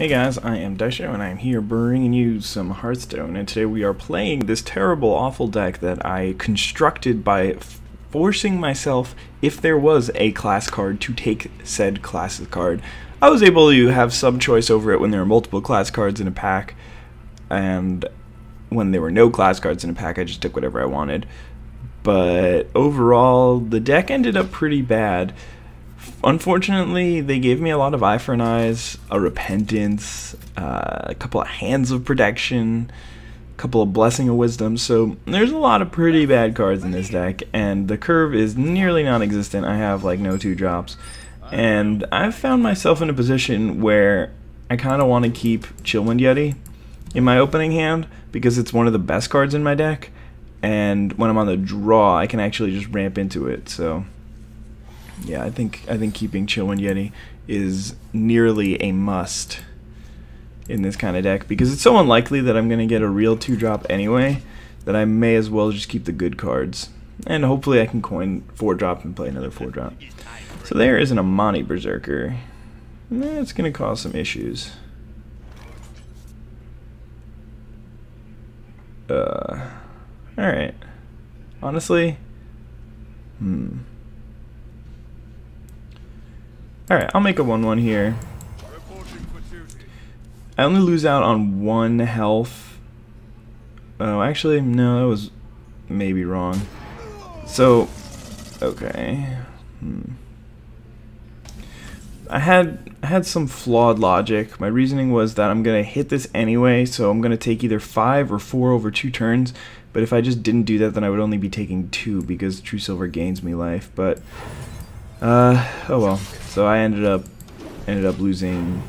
Hey guys, I am Daisho and I am here bringing you some Hearthstone, and today we are playing this terrible, awful deck that I constructed by forcing myself, if there was a class card, to take said class card. I was able to have some choice over it when there were multiple class cards in a pack, and when there were no class cards in a pack I just took whatever I wanted. But overall, the deck ended up pretty bad. Unfortunately, they gave me a lot of Eye for an Eyes, a Repentance, a couple of Hands of Protection, a couple of Blessing of Wisdom, so there's a lot of pretty bad cards in this deck, and the curve is nearly non-existent. I have like no 2-drops, and I've found myself in a position where I kind of want to keep Chillwind Yeti in my opening hand because it's one of the best cards in my deck, and when I'm on the draw, I can actually just ramp into it, so... yeah, I think keeping Chillwind Yeti is nearly a must in this kind of deck because it's so unlikely that I'm going to get a real 2-drop anyway that I may as well just keep the good cards. And hopefully I can coin 4-drop and play another 4-drop. So there is an Amani Berserker. That's going to cause some issues. Alright. Honestly, alright, I'll make a 1-1 here. I only lose out on 1 health. Oh, actually, no, that was maybe wrong. So, okay. I had some flawed logic. My reasoning was that I'm going to hit this anyway, so I'm going to take either 5 or 4 over 2 turns. But if I just didn't do that, then I would only be taking 2 because True Silver gains me life. But... oh well. So I ended up losing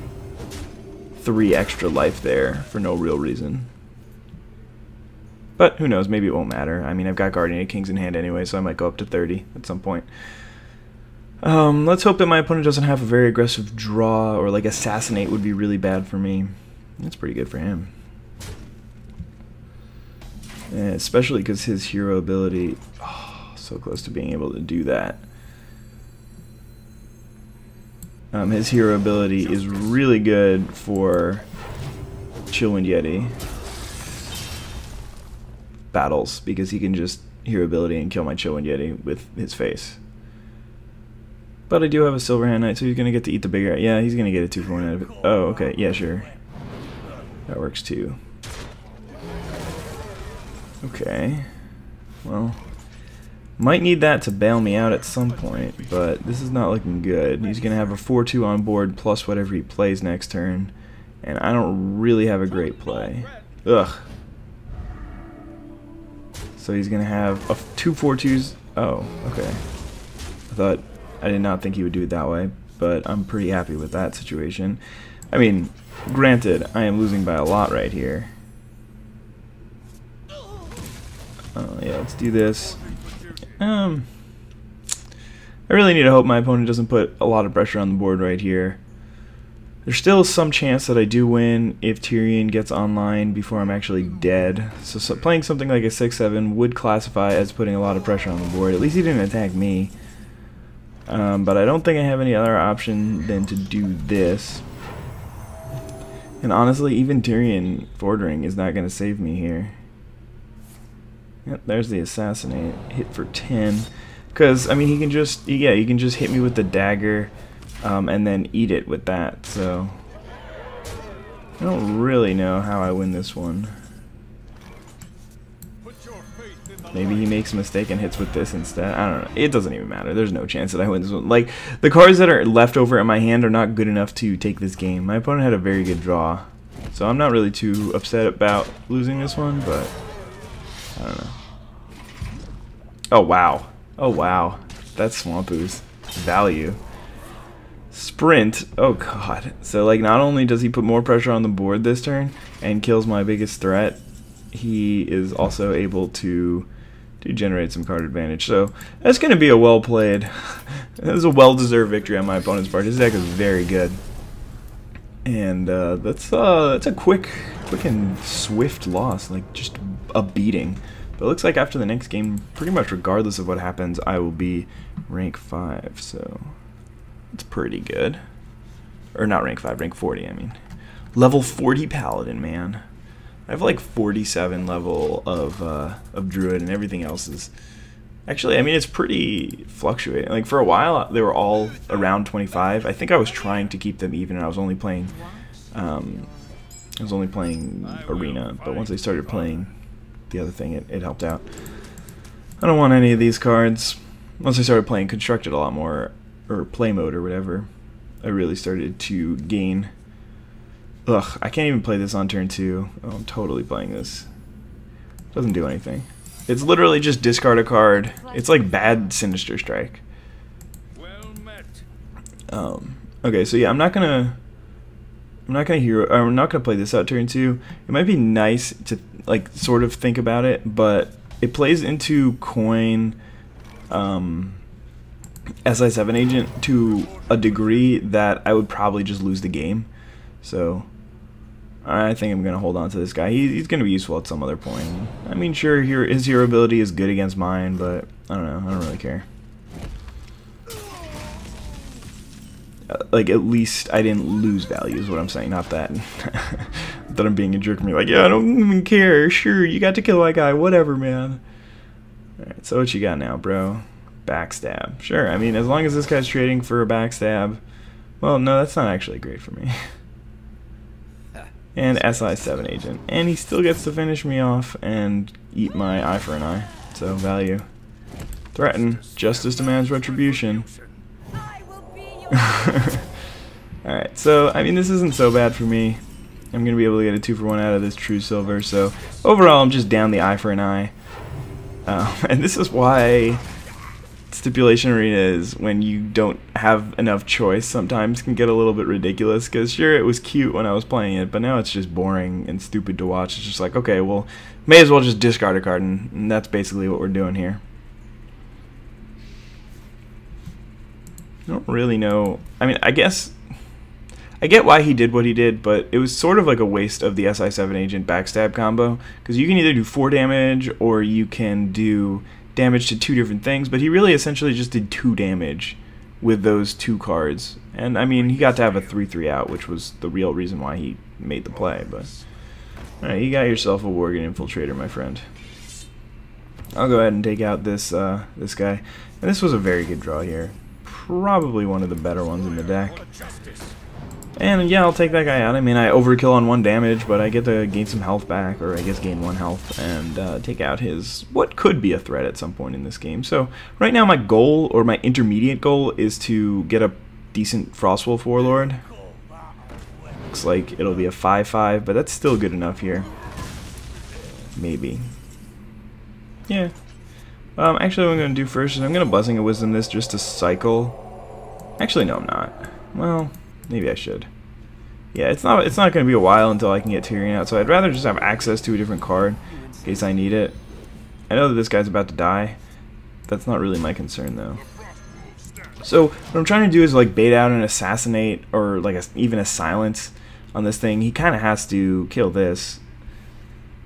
3 extra life there for no real reason. But who knows, maybe it won't matter. I mean, I've got Guardian of Kings in hand anyway, so I might go up to 30 at some point. Let's hope that my opponent doesn't have a very aggressive draw, or like assassinate would be really bad for me. That's pretty good for him. Yeah, especially because his hero ability, oh, so close to being able to do that. His hero ability is really good for Chillwind Yeti battles because he can just hero ability and kill my Chillwind Yeti with his face. But I do have a Silverhand Knight, so he's gonna get to eat the bigger. Yeah, he's gonna get a 2-for-1 out of it. Oh, okay, yeah, sure, that works too. Okay, well. Might need that to bail me out at some point, but this is not looking good. He's going to have a 4-2 on board plus whatever he plays next turn, and I don't really have a great play. Ugh. So he's going to have a 2 4-2s. Oh, okay. I did not think he would do it that way, but I'm pretty happy with that situation. I mean, granted, I am losing by a lot right here. Yeah, let's do this. I really need to hope my opponent doesn't put a lot of pressure on the board right here. There's still some chance that I do win if Tirion gets online before I'm actually dead. So playing something like a 6-7 would classify as putting a lot of pressure on the board. At least he didn't attack me. But I don't think I have any other option than to do this. And honestly, even Tirion Fordring is not going to save me here. Yep, there's the assassinate hit for 10, because I mean he can just hit me with the dagger, and then eat it with that. So I don't really know how I win this one. Maybe he makes a mistake and hits with this instead. I don't know. It doesn't even matter. There's no chance that I win this one. Like, the cards that are left over in my hand are not good enough to take this game. My opponent had a very good draw, so I'm not really too upset about losing this one, but. I don't know. Oh wow. Oh wow. That's Swamp Ooze. Value. Sprint. Oh god. So like, not only does he put more pressure on the board this turn and kills my biggest threat, he is also able to generate some card advantage. So that's gonna be a well played. That was a well deserved victory on my opponent's part. His deck is very good. And that's a quick and swift loss, like just a beating. But it looks like after the next game, pretty much regardless of what happens, I will be rank 5, so it's pretty good. Or not rank 5, rank 40, I mean. Level 40 Paladin, man. I have like 47 level of Druid, and everything else is... Actually, I mean, it's pretty fluctuating. Like, for a while, they were all around 25. I think I was trying to keep them even, and I was only playing... I was only playing Arena, but once I started playing the other thing, it helped out. I don't want any of these cards. Once I started playing Constructed a lot more, or Play Mode or whatever, I really started to gain... Ugh, I can't even play this on turn 2. Oh, I'm totally playing this. Doesn't do anything. It's literally just discard a card. It's like bad Sinister Strike. Okay, so yeah, I'm not gonna play this out turn 2. It might be nice to like sort of think about it, but it plays into coin SI7 agent to a degree that I would probably just lose the game. So I think I'm going to hold on to this guy. He's going to be useful at some other point. I mean, sure, his hero ability is good against mine, but I don't know. I don't really care. Like, at least I didn't lose value is what I'm saying. Not that that I'm being a jerk. Me like, yeah, I don't even care. Sure, you got to kill my guy. Whatever, man. All right, so what you got now, bro? Backstab. Sure, I mean, as long as this guy's trading for a backstab. Well, no, that's not actually great for me. And SI7 agent, and he still gets to finish me off and eat my eye for an eye. So value, threaten, justice demands retribution. All right, so I mean this isn't so bad for me. I'm gonna be able to get a 2-for-1 out of this true silver. So overall, I'm just down the eye for an eye, and this is why Stipulation Arena is, when you don't have enough choice, sometimes can get a little bit ridiculous, because sure, it was cute when I was playing it, but now it's just boring and stupid to watch. It's just like, okay, well, may as well just discard a card, and that's basically what we're doing here. I don't really know. I mean, I guess I get why he did what he did, but it was sort of like a waste of the SI7 agent backstab combo, because you can either do 4 damage or you can do damage to 2 different things, but he really essentially just did 2 damage with those 2 cards. And I mean, he got to have a 3/3 out, which was the real reason why he made the play. But all right, you got yourself a Worgen Infiltrator, my friend. I'll go ahead and take out this this guy. And this was a very good draw here, probably one of the better ones in the deck. And yeah, I'll take that guy out. I mean, I overkill on 1 damage, but I get to gain some health back, or I guess gain 1 health, and take out his, what could be a threat at some point in this game. So right now my goal, or my intermediate goal, is to get a decent Frostwolf Warlord. Looks like it'll be a 5/5, but that's still good enough here. Maybe. Yeah. Actually, what I'm going to do first is I'm going to Blessing of Wisdom this just to cycle. Actually, no, I'm not. Well... maybe I should. Yeah, it's not going to be a while until I can get Tyrion out, so I'd rather just have access to a different card in case I need it. I know that this guy's about to die. That's not really my concern, though. So what I'm trying to do is like bait out an assassinate, or like even a silence on this thing. He kind of has to kill this,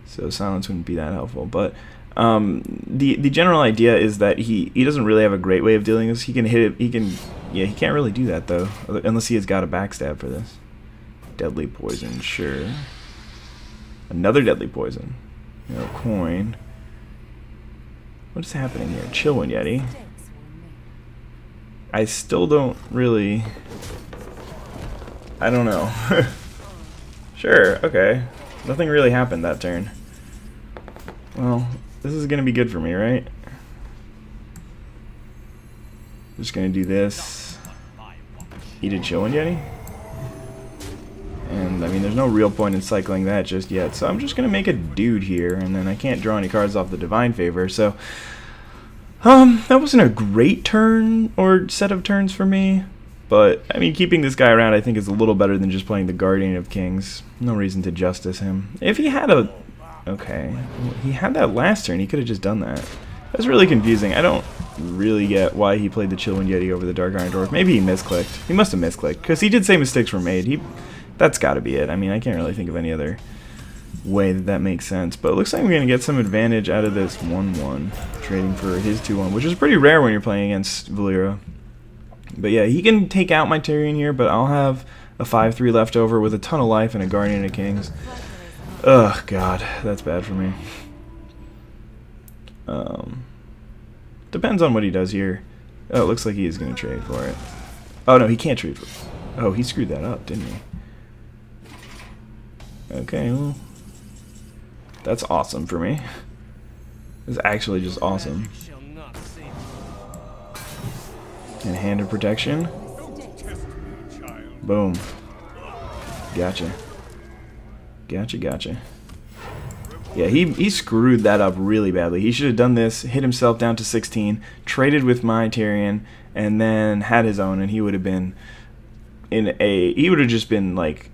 so silence wouldn't be that helpful. But the general idea is that he doesn't really have a great way of dealing with this. He can hit it. He can. Yeah, he can't really do that, though, unless he has got a backstab for this. Deadly poison, sure. Another deadly poison. No coin. What is happening here? Chillwind Yeti. I still don't really... I don't know. Sure, okay. Nothing really happened that turn. Well, this is going to be good for me, right? Just gonna do this. Eat a Chillwind Yeti. And I mean, there's no real point in cycling that just yet, so I'm just gonna make a dude here, and then I can't draw any cards off the Divine Favor, so that wasn't a great turn or set of turns for me. But I mean, keeping this guy around I think is a little better than just playing the Guardian of Kings. No reason to justice him. If he had a... okay. Well, he had that last turn, he could have just done that. That's really confusing. I don't really get why he played the Chillwind Yeti over the Dark Iron Dwarf. Maybe he misclicked. He must have misclicked, because he did say mistakes were made. That's got to be it. I mean, I can't really think of any other way that makes sense. But it looks like we're going to get some advantage out of this 1/1, trading for his 2/1, which is pretty rare when you're playing against Valera. But yeah, he can take out my Tirion here, but I'll have a 5/3 left over with a ton of life and a Guardian of Kings. Ugh, God, that's bad for me. Depends on what he does here. Oh, it looks like he is going to trade for it. Oh, no, he can't trade for it. Oh, he screwed that up, didn't he? Okay, well, that's awesome for me. It's actually just awesome. And Hand of Protection. Boom. Gotcha. Gotcha, gotcha. Yeah, he screwed that up really badly. He should have done this, hit himself down to 16, traded with my Tirion, and then had his own, and he would have been in a... He would have just been, like,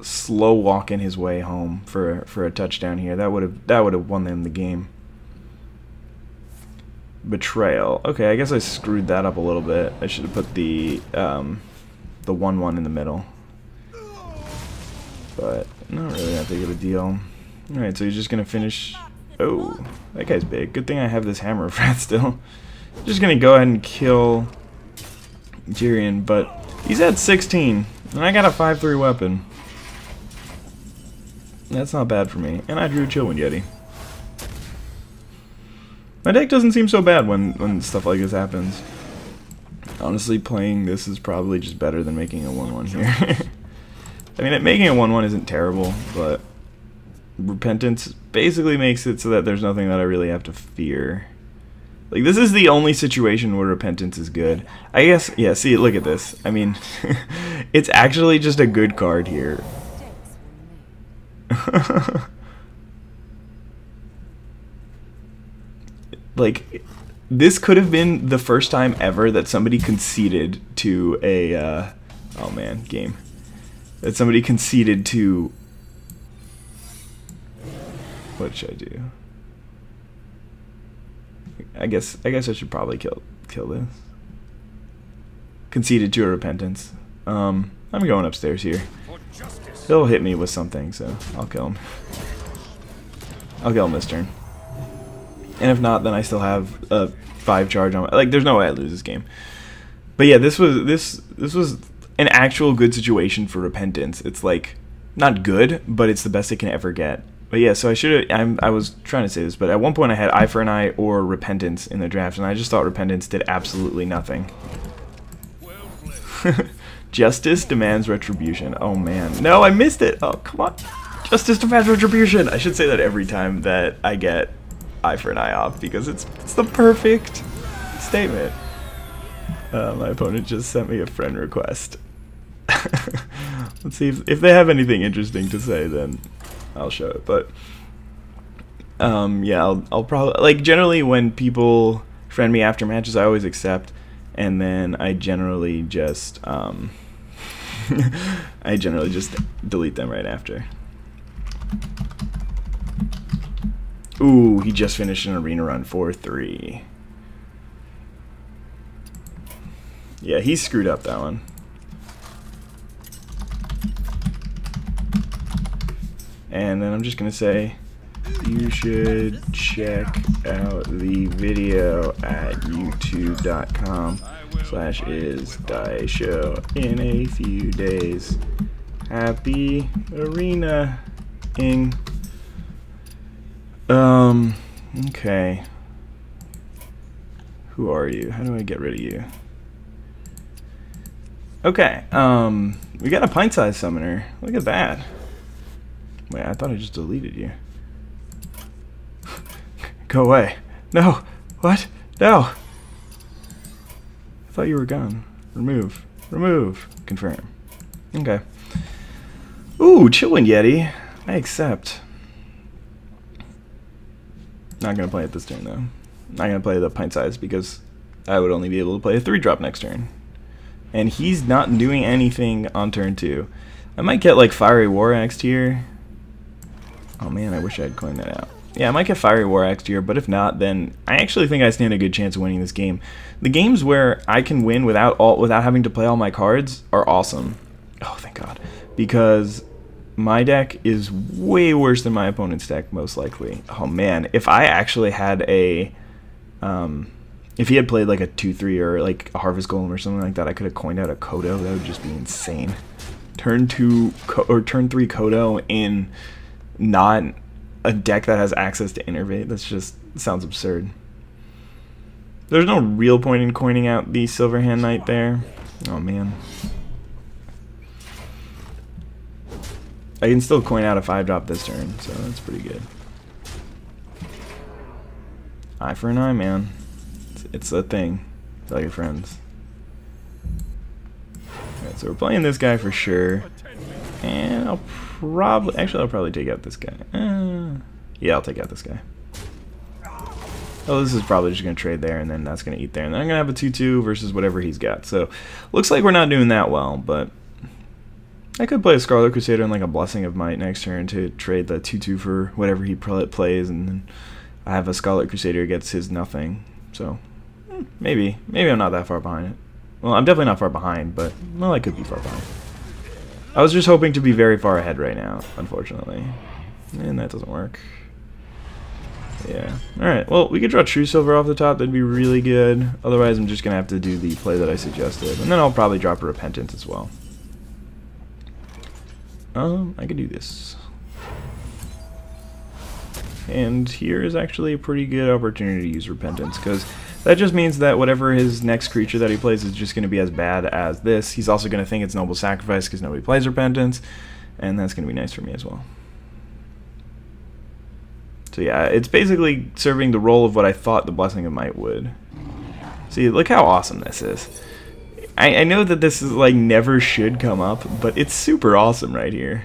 slow walking his way home for a touchdown here. That would have won them the game. Betrayal. Okay, I guess I screwed that up a little bit. I should have put the 1/1 in the middle. But not really that big of a deal. Alright, so he's just going to finish... Oh, that guy's big. Good thing I have this Hammer of Wrath still. Just going to go ahead and kill Tirion, but he's at 16, and I got a 5/3 weapon. That's not bad for me. And I drew a Chillwind Yeti. My deck doesn't seem so bad when stuff like this happens. Honestly, playing this is probably just better than making a 1/1 here. I mean, making a 1/1 isn't terrible, but... Repentance basically makes it so that there's nothing that I really have to fear. Like, this is the only situation where Repentance is good. I guess, yeah, see, look at this. I mean, it's actually just a good card here. Like, this could have been the first time ever that somebody conceded to a, oh man, game. That somebody conceded to... What should I do? I guess I should probably kill this. Conceded to a Repentance. I'm going upstairs here. He'll hit me with something, so I'll kill him. I'll kill him this turn. And if not, then I still have a 5 charge on my... Like, there's no way I lose this game. But yeah, this was an actual good situation for Repentance. It's like not good, but it's the best it can ever get. But yeah, so I should have, I was trying to say this, but at one point I had Eye for an Eye or Repentance in the draft, and I just thought Repentance did absolutely nothing. Justice Demands Retribution. Oh man. No, I missed it! Oh, come on. Justice Demands Retribution! I should say that every time that I get Eye for an Eye off, because it's the perfect statement. My opponent just sent me a friend request. Let's see if they have anything interesting to say, then I'll show it. But yeah, I'll probably, like, generally when people friend me after matches, I always accept, and then I generally just I generally just delete them right after. Ooh, he just finished an arena run 4-3. Yeah, he screwed up that one. And then I'm just going to say, you should check out the video at youtube.com/isdaisho in a few days. Happy arena-ing. Okay. Who are you? How do I get rid of you? Okay, we got a pint-sized summoner. Look at that. Wait, I thought I just deleted you. Go away. No. What? No. I thought you were gone. Remove. Remove. Confirm. Okay. Ooh, Chillwind Yeti. I accept. Not going to play it this turn, though. Not going to play the pint size, because I would only be able to play a 3-drop next turn. And he's not doing anything on turn 2. I might get, like, Fiery War Axe here. Oh man, I wish I had coined that out. Yeah, I might get Fiery War Axe here, but if not, then I actually think I stand a good chance of winning this game. The games where I can win without having to play all my cards are awesome. Oh, thank God. Because my deck is way worse than my opponent's deck, most likely. Oh man, if I actually had a... if he had played like a 2-3 or like a Harvest Golem or something like that, I could have coined out a Kodo. That would just be insane. turn 3 Kodo in not a deck that has access to Innervate. That's just sounds absurd. There's no real point in coining out the Silverhand Knight there. Oh man. I can still coin out a 5-drop this turn, so that's pretty good. Eye for an Eye, man. It's a thing. Tell your friends. Alright, so we're playing this guy for sure. And I'll probably... Actually, I'll probably take out this guy. Yeah, I'll take out this guy. Oh, this is probably just going to trade there, and then that's going to eat there. And then I'm going to have a 2-2 versus whatever he's got. So, looks like we're not doing that well, but... I could play a Scarlet Crusader and like a Blessing of Might next turn to trade the 2-2 for whatever he plays, and then I have a Scarlet Crusader against his nothing. So maybe. Maybe I'm not that far behind it. Well, I'm definitely not far behind, but well, I could be far behind. I was just hoping to be very far ahead right now, unfortunately. And that doesn't work. Yeah. Alright, well, we could draw True Silver off the top. That'd be really good. Otherwise, I'm just going to have to do the play that I suggested. And then I'll probably drop a Repentance as well. I could do this. And here is actually a pretty good opportunity to use Repentance, because that just means that whatever his next creature that he plays is just going to be as bad as this. He's also going to think it's Noble Sacrifice because nobody plays Repentance, and that's going to be nice for me as well. So yeah, it's basically serving the role of what I thought the Blessing of Might would. See, look how awesome this is. I know that this is like never should come up, but it's super awesome right here.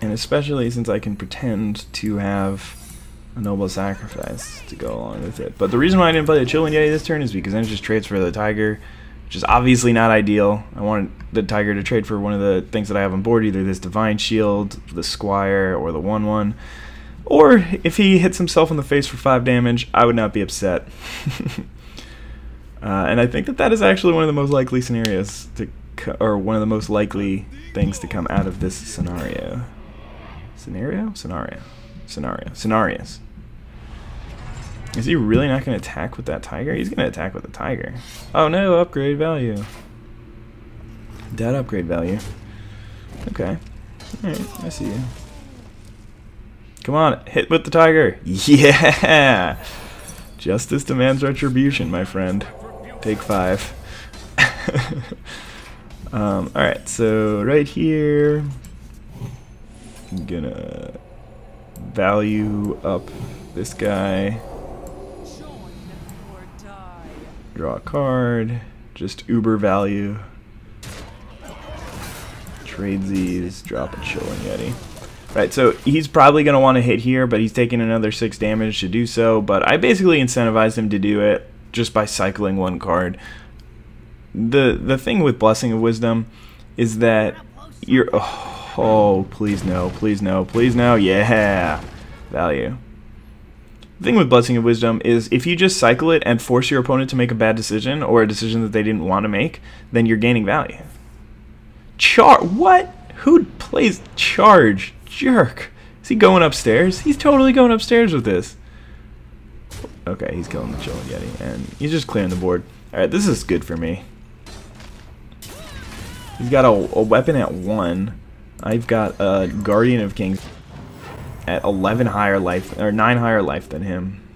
And especially since I can pretend to have a Noble Sacrifice to go along with it. But the reason why I didn't play the Chillwind Yeti this turn is because then it just trades for the Tiger, which is obviously not ideal. I wanted the Tiger to trade for one of the things that I have on board, either this Divine Shield, the Squire, or the 1-1. Or, if he hits himself in the face for 5 damage, I would not be upset. And I think that that is actually one of the most likely scenarios, or one of the most likely things to come out of this scenario. Scenarios. Is he really not going to attack with that Tiger? He's going to attack with the Tiger. Oh no, upgrade value. That upgrade value. Okay. Alright, I see you. Come on, hit with the Tiger. Yeah! Justice demands retribution, my friend. Take 5. Alright, so right here, I'm gonna value up this guy. Draw a card. Just uber value. Trade these, drop a Chillwind Yeti. Right, so he's probably going to want to hit here, but he's taking another 6 damage to do so, but I basically incentivized him to do it just by cycling one card. The thing with Blessing of Wisdom is that you're... Oh, please no, please no, please no, yeah! Value. The thing with Blessing of Wisdom is if you just cycle it and force your opponent to make a bad decision, or a decision that they didn't want to make, then you're gaining value. What? Who plays Charge? Jerk. Is he going upstairs? He's totally going upstairs with this. Okay, he's killing the Chillwind Yeti, and he's just clearing the board. Alright, this is good for me. He's got a weapon at 1. I've got a Guardian of Kings at 11 higher life, or 9 higher life than him.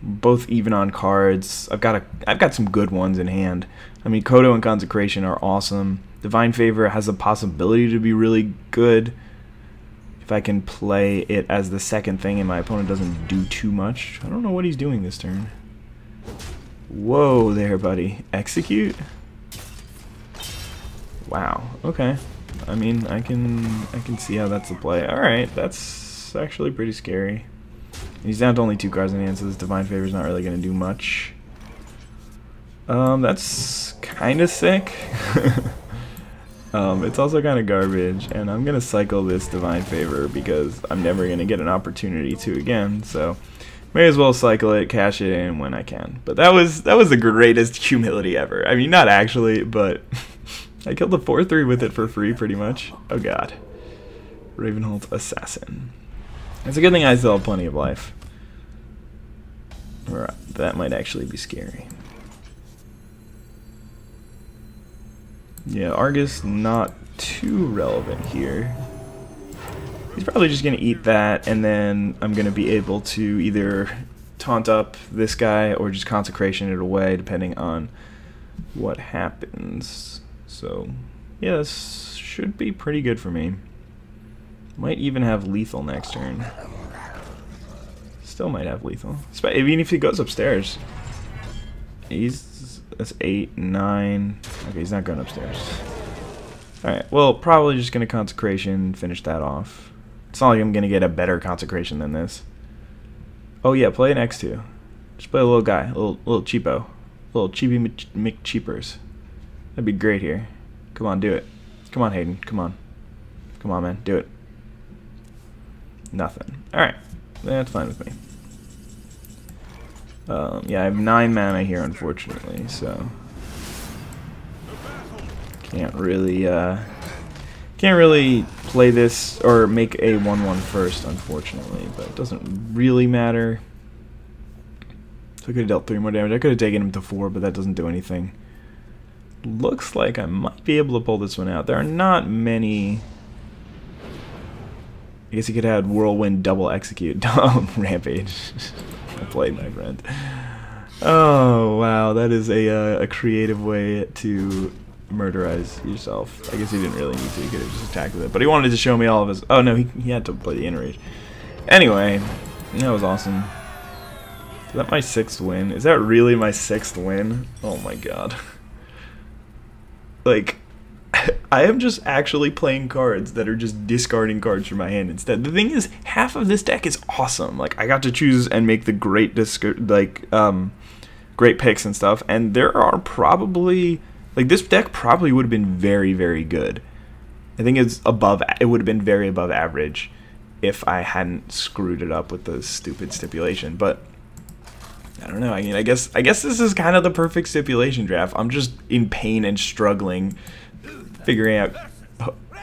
Both even on cards. I've got some good ones in hand. I mean, Kodo and Consecration are awesome. Divine Favor has a possibility to be really good. If I can play it as the second thing and my opponent doesn't do too much. I don't know what he's doing this turn. Whoa there, buddy. Execute? Wow. Okay. I mean, I can see how that's a play. Alright, that's actually pretty scary. And he's down to only 2 cards in hand, so this Divine Favor's not really going to do much. That's kind of sick. It's also kind of garbage, and I'm going to cycle this Divine Favor because I'm never going to get an opportunity to again, so may as well cycle it, cash it in when I can. But that was the greatest humility ever. I mean, not actually, but I killed the 4-3 with it for free, pretty much. Oh god. Ravenholt Assassin. It's a good thing I still have plenty of life. Or that might actually be scary. Yeah, Argus not too relevant here. He's probably just going to eat that, and then I'm going to be able to either taunt up this guy or just Consecration it away, depending on what happens. So, yeah, this should be pretty good for me. Might even have lethal next turn. Still might have lethal. I mean, if he goes upstairs. That's 8, 9. Okay, he's not going upstairs. Alright, well, probably just going to Consecration, finish that off. It's not like I'm going to get a better Consecration than this. Oh yeah, play an X2. Just play a little guy, a little cheapo. A little cheapy McCheapers. That'd be great here. Come on, do it. Come on, Hayden, come on. Come on, man, do it. Nothing. Alright, that's fine with me. Yeah, I have 9 mana here, unfortunately, so can't really play this or make a 1/1 first, unfortunately. But it doesn't really matter. So I could have dealt 3 more damage. I could have taken him to 4, but that doesn't do anything. Looks like I might be able to pull this one out. There are not many. I guess he could have had Whirlwind double Execute Rampage. I played, my friend. Oh wow, that is a creative way to murderize yourself. I guess he didn't really need to. He could have just attacked with it, but he wanted to show me all of his. Oh no, he had to play the Interrage. Anyway, that was awesome. Is that my 6th win? Is that really my 6th win? Oh my god. Like, I am just actually playing cards that are just discarding cards from my hand instead. The thing is, half of this deck is awesome. Like, I got to choose and make the great picks and stuff. And there are probably, like, this deck probably would have been very, very good. I think it's above. It would have been very above average if I hadn't screwed it up with the stupid stipulation. But I don't know. I mean, I guess this is kind of the perfect stipulation draft. I'm just in pain and struggling. Figuring out,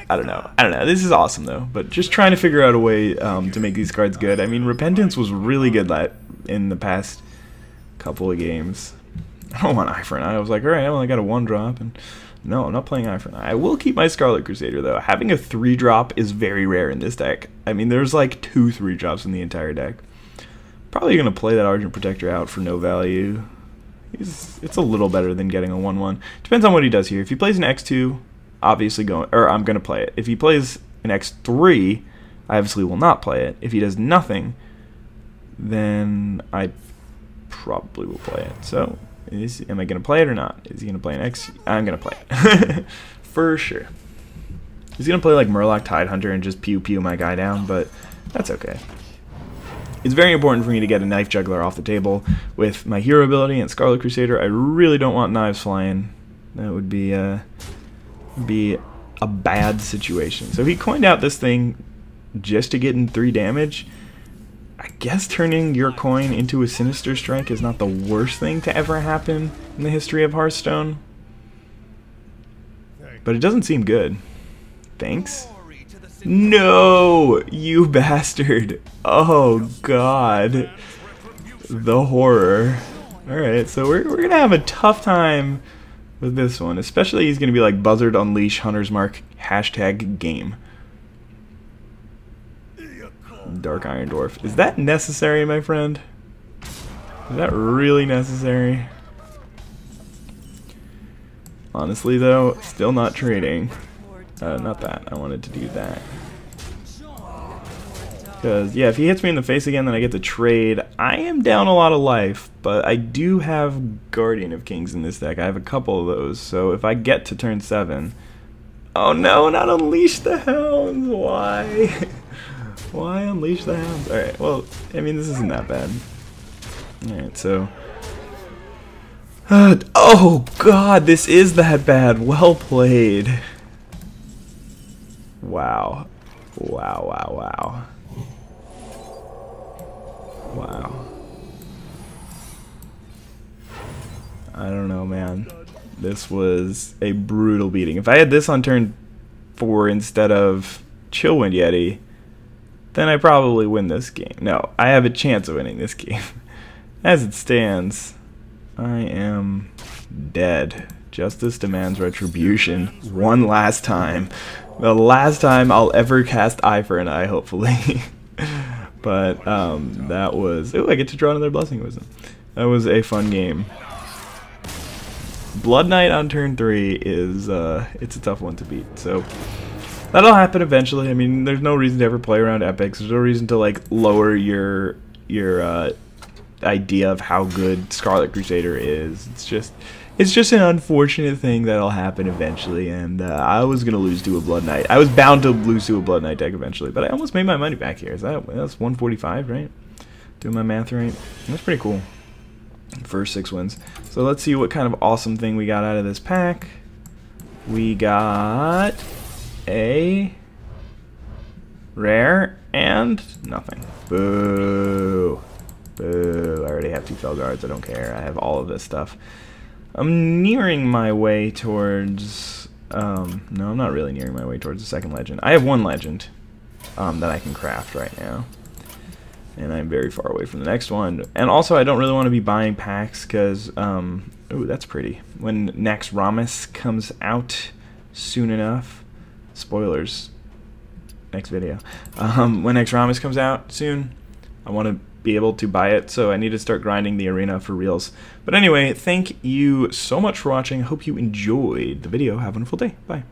I don't know. This is awesome though. But just trying to figure out a way to make these cards good. I mean, Repentance was really good in the past couple of games. I don't want Eye for an Eye. I was like, all right, I only got a 1-drop, and no, I'm not playing Eye for an Eye. I will keep my Scarlet Crusader though. Having a 3-drop is very rare in this deck. I mean, there's like 2 3-drops in the entire deck. Probably gonna play that Argent Protector out for no value. It's a little better than getting a 1/1. Depends on what he does here. If he plays an X2. Obviously I'm going to play it. If he plays an X3, I obviously will not play it. If he does nothing, then I probably will play it. So, am I going to play it or not? Is he going to play an X? I'm going to play it. For sure. He's going to play like Murloc Tidehunter and just pew-pew my guy down, but that's okay. It's very important for me to get a Knife Juggler off the table. With my hero ability and Scarlet Crusader, I really don't want knives flying. That would be a bad situation. So he coined out this thing just to get in 3 damage. I guess turning your coin into a Sinister Strike is not the worst thing to ever happen in the history of Hearthstone. But it doesn't seem good. Thanks. No! You bastard! Oh god. The horror. Alright, so we're gonna have a tough time with this one, especially he's going to be like Buzzard, Unleash, Hunter's Mark, hashtag game. Dark Iron Dwarf. Is that necessary, my friend? Is that really necessary? Honestly, though, still not trading. Not that. I wanted to do that. Because, yeah, if he hits me in the face again, then I get to trade. I am down a lot of life. But I do have Guardian of Kings in this deck. I have a couple of those, so if I get to turn 7... Oh no, not Unleash the Hounds! Why? Why Unleash the Hounds? Alright, well, I mean, this isn't that bad. Alright, so... oh god, this is that bad! Well played! Wow. Wow, wow, wow. Wow. I don't know, man. This was a brutal beating. If I had this on turn 4 instead of Chillwind Yeti, then I probably win this game. No, I have a chance of winning this game. As it stands, I am dead. Justice Demands Retribution one last time. The last time I'll ever cast Eye for an Eye, hopefully. But that was... Ooh, I get to draw another Blessing of Wisdom. That was a fun game. Blood Knight on turn 3 is... it's a tough one to beat, so... That'll happen eventually. I mean, there's no reason to ever play around epics. There's no reason to, like, lower your idea of how good Scarlet Crusader is. It's just an unfortunate thing that'll happen eventually, and I was gonna lose to a Blood Knight. I was bound to lose to a Blood Knight deck eventually, but I almost made my money back here. Is that's 145, right? Doing my math right. That's pretty cool. First 6 wins. So let's see what kind of awesome thing we got out of this pack. We got a rare and nothing. Boo. Boo. I already have 2 fell guards. I don't care. I have all of this stuff. I'm nearing my way towards... no, I'm not really nearing my way towards the second legend. I have 1 legend that I can craft right now. And I'm very far away from the next one. And also, I don't really want to be buying packs because... ooh, that's pretty. When Naxxramas comes out soon enough... Spoilers. Next video. When Naxxramas comes out soon, I want to... be able to buy it, so I need to start grinding the arena for reals. But anyway, thank you so much for watching. I hope you enjoyed the video. Have a wonderful day. Bye.